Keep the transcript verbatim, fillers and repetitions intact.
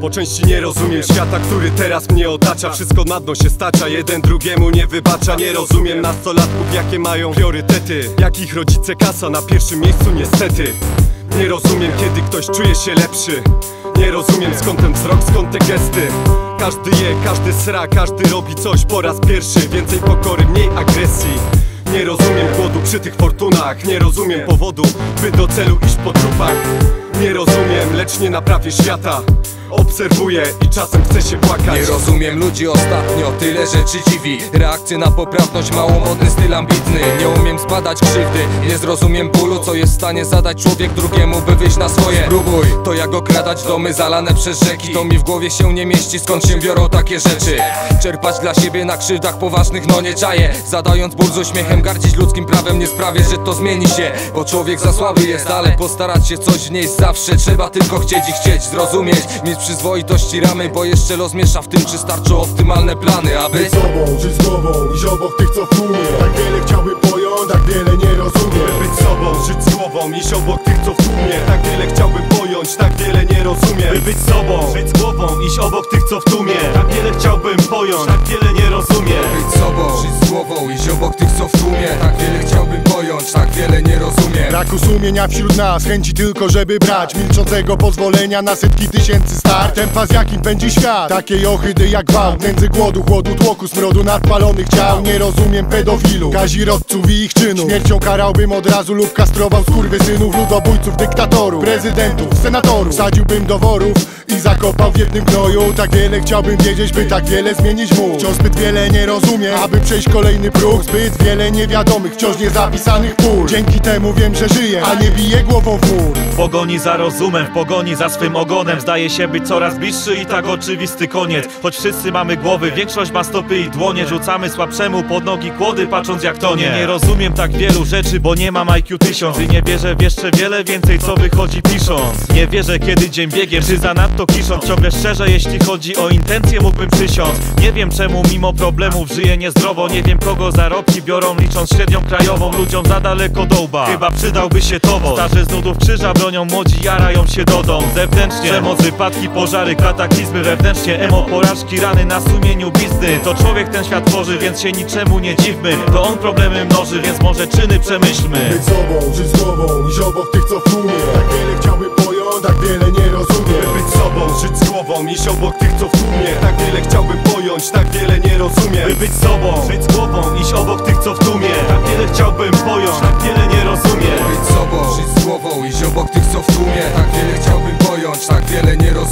Po części nie rozumiem świata, który teraz mnie otacza. Wszystko na dno się stacza, jeden drugiemu nie wybacza. Nie rozumiem nastolatków, jakie mają priorytety, jak ich rodzice kasa na pierwszym miejscu niestety. Nie rozumiem, kiedy ktoś czuje się lepszy. Nie rozumiem, skąd ten wzrok, skąd te gesty. Każdy je, każdy sra, każdy robi coś po raz pierwszy. Więcej pokory, mniej agresji. Nie rozumiem głodu przy tych fortunach. Nie rozumiem powodu, by do celu iść po trupach. Nie rozumiem, lecz nie naprawię świata. Obserwuję i czasem chcę się płakać. Nie rozumiem ludzi ostatnio, tyle rzeczy dziwi. Reakcje na poprawność, małomodny styl ambitny. Nie umiem zbadać krzywdy, nie zrozumiem bólu, co jest w stanie zadać człowiek drugiemu, by wyjść na swoje. Spróbuj, to jak okradać domy zalane przez rzeki. To mi w głowie się nie mieści, skąd się biorą takie rzeczy. Czerpać dla siebie na krzywdach poważnych, no nie czaję. Zadając ból z uśmiechem, gardzić ludzkim prawem. Nie sprawię, że to zmieni się, bo człowiek za słaby jest. Ale postarać się coś wnieść zawsze trzeba, tylko chcieć i chcieć zrozumieć. Mieć przyzwoitości ramy, bo jeszcze los miesza w tym, czy starczą optymalne plany, aby być sobą, żyć z głową, iść obok tych, co w tłumie. Tak wiele chciałby pojąć, tak wiele nie rozumie. Być sobą, żyć z głową, iść obok tych, co w tłumie. Tak wiele chciałby pojąć, tak wiele nie rozumie. By być sobą, żyć z głową, iść obok tych, co w tłumie. Tak wiele chciałbym pojąć, tak wiele nie rozumie. Być sobą, żyć z głową, iść obok tych, co w tłumie. Tak wiele chciałbym pojąć, tak wiele nie rozumie. Braku sumienia wśród nas, chęci tylko, żeby brać. Milczącego pozwolenia na setki tysięcy start. Tempa, z jakim pędzi świat, takiej ohydy jak gwałt. Nędzy głodu, głodu, tłoku, smrodu nadpalonych ciał. Nie rozumiem pedofilu, kazirodców i ich czynów. Śmiercią karałbym od razu lub kastrował skurwysynów, ludobójców, dyktatorów, prezydentów, senatorów. Wsadziłbym do worów i zakopał w jednym gnoju. Tak wiele chciałbym wiedzieć, by tak wiele zmienić mógł. Wciąż zbyt wiele nie rozumiem, aby przejść kolejny próg. Zbyt wiele niewiadomych, wciąż niezapisanych pól. Dzięki temu wiem, że żyję, a nie biję głową w mur. W pogoni za rozumem, w pogoni za swym ogonem zdaje się być coraz bliższy i tak oczywisty koniec. Choć wszyscy mamy głowy, większość ma stopy i dłonie. Rzucamy słabszemu pod nogi kłody, patrząc jak tonie. Nie rozumiem tak wielu rzeczy, bo nie mam I Q tysiąc. I nie wierzę w jeszcze wiele więcej, co wychodzi pisząc. Nie wierzę, kiedy dzień biegiem, czy zanadto kisząc. Ciągle szczerze, jeśli chodzi o intencje, mógłbym przysiąc. Nie wiem czemu mimo problemów żyję niezdrowo. Nie wiem kogo zarobki biorą, licząc średnią krajową. Ludziom za daleko do łba, chyba przydałby się towar. Starzy z nudów krzyża bronią, młodzi jarają się dodą. Zewnętrznie przemoc, wypadki, pożary, kataklizmy. Wewnętrznie emo, porażki, rany na sumieniu bizny. To człowiek ten świat tworzy, więc się niczemu nie dziwmy. To on problemy mnoży, więc może czyny przemyślmy. Być sobą, żyć z głową, iść obok tych, co w tłumie. Tak wiele chciałby pojąć, tak wiele nie rozumie. Być sobą, żyć z głową, iść obok tych, co w tłumie. Tak wiele chciałby pojąć, tak wiele nie rozumie. Być sobą, żyć z głową, iść obok tych, co w tłumie. Tak wiele chciałbym pojąć, tak wiele nie rozumie. Być sobą, żyć z głową, iść obok tych, co w tłumie. Tak wiele chciałbym pojąć, tak wiele nie rozumie.